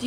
Do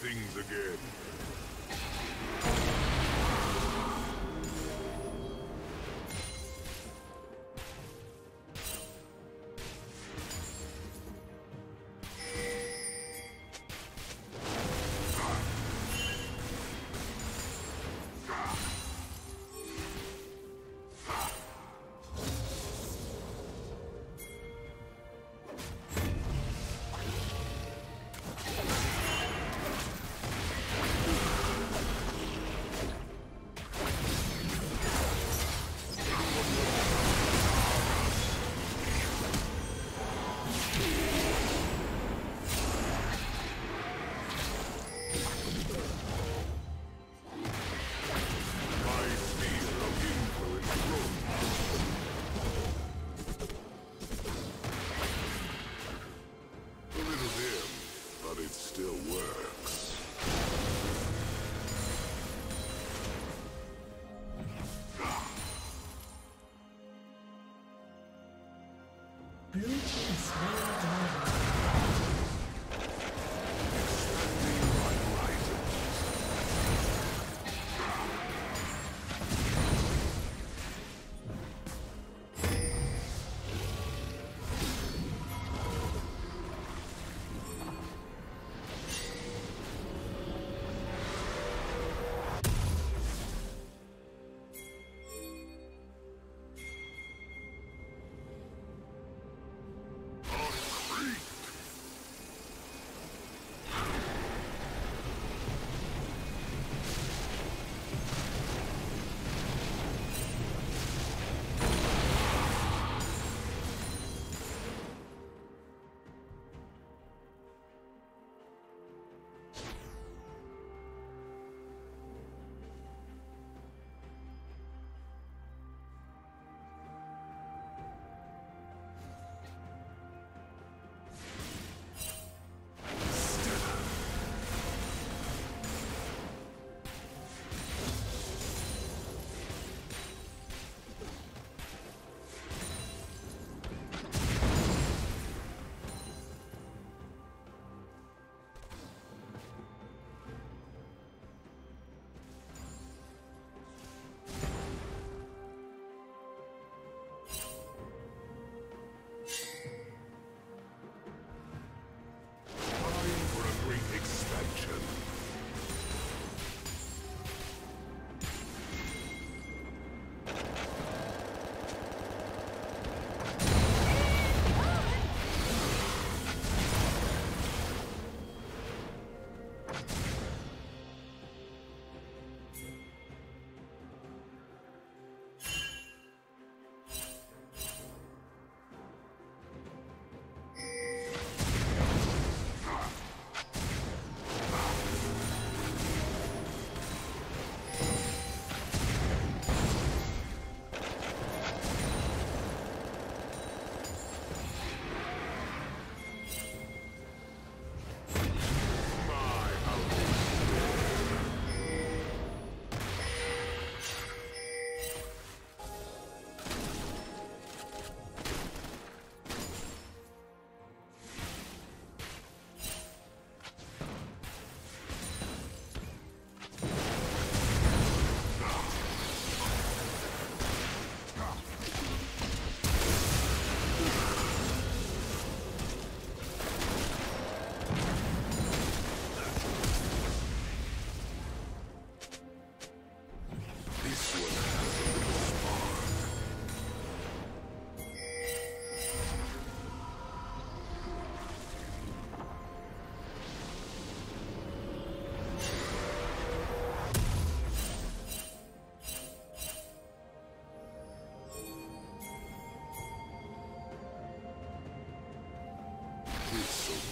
Things again.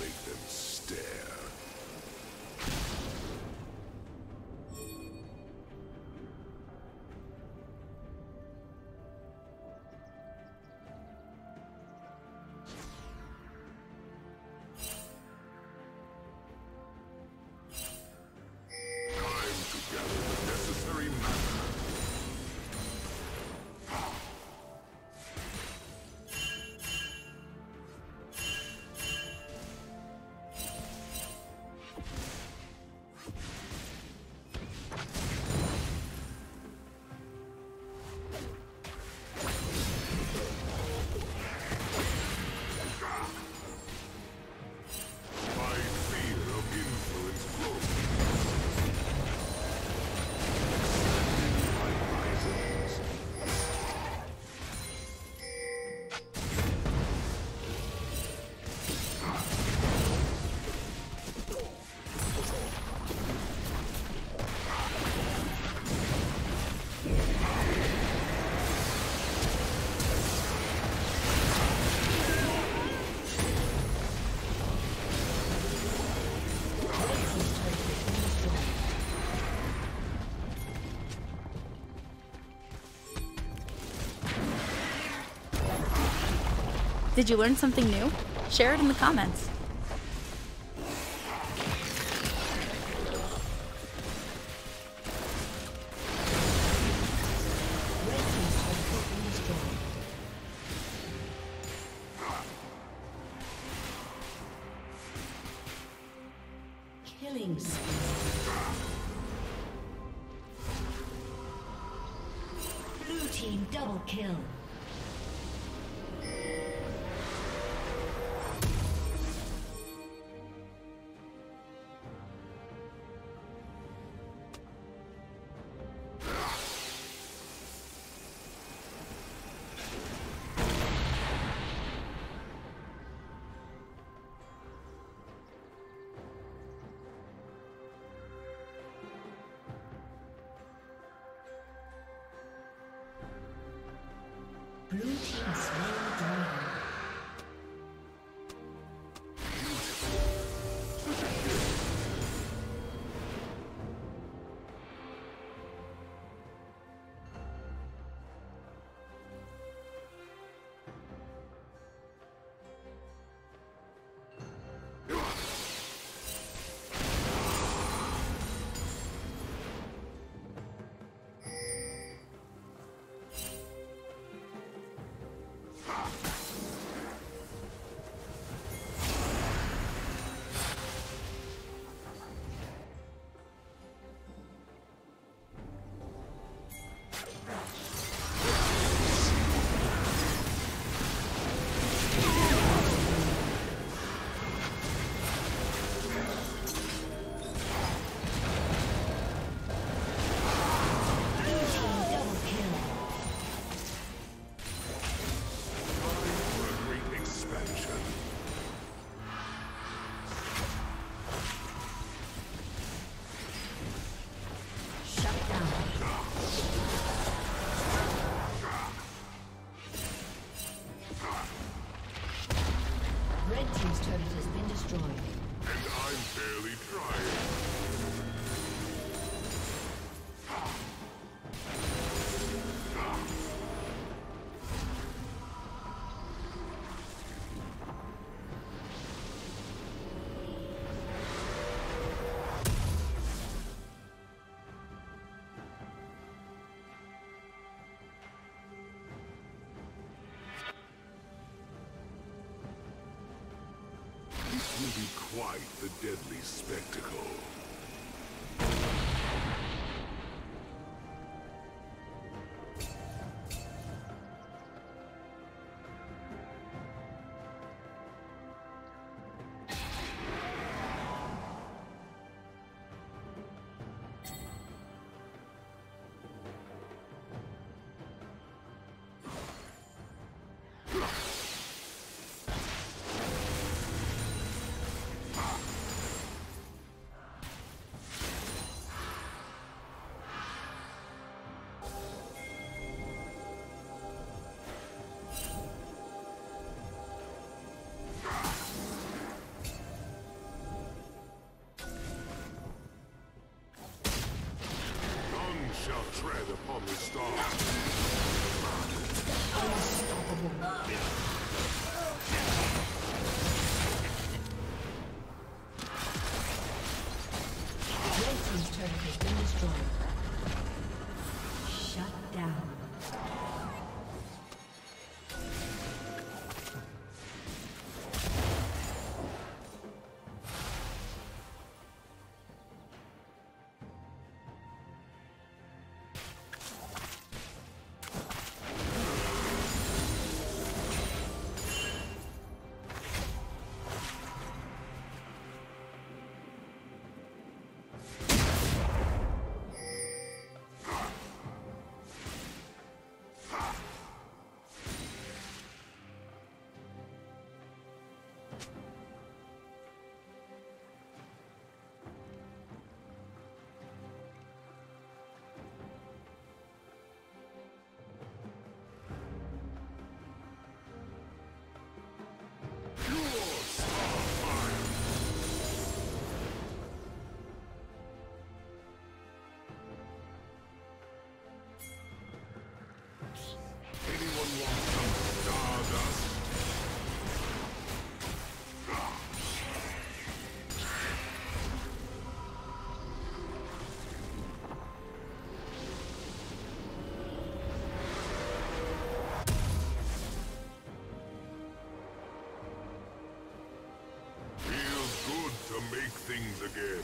make them stare. Did you learn something new? Share it in the comments. Blue team slain dragon. Quite the deadly spectacle. Things again.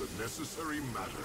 The necessary matter.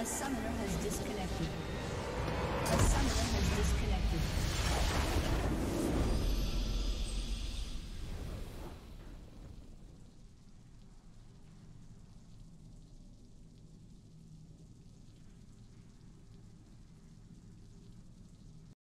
A summoner has disconnected.